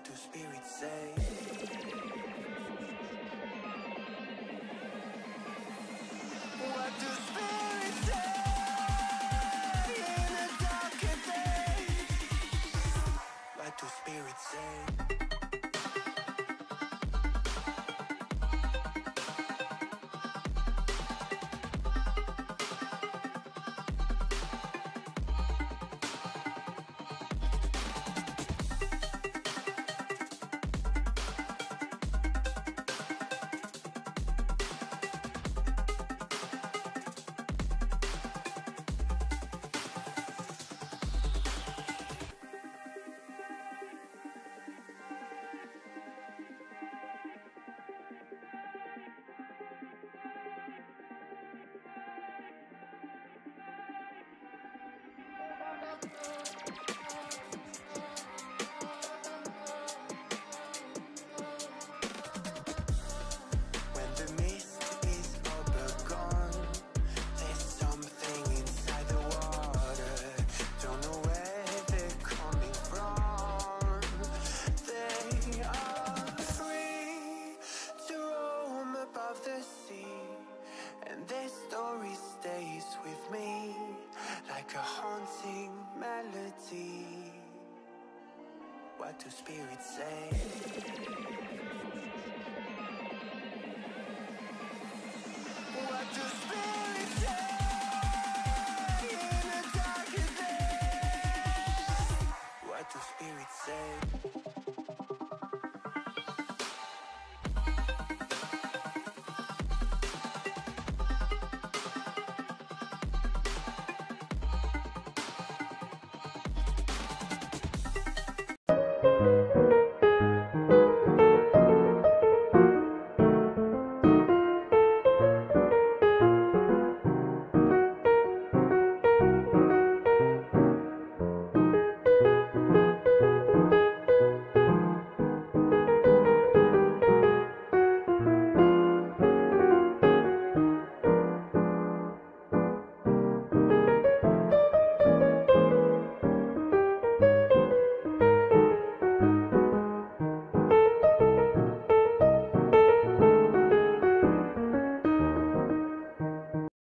What do spirits say? What do spirits say in a darker day? What do spirits say? What do spirits say?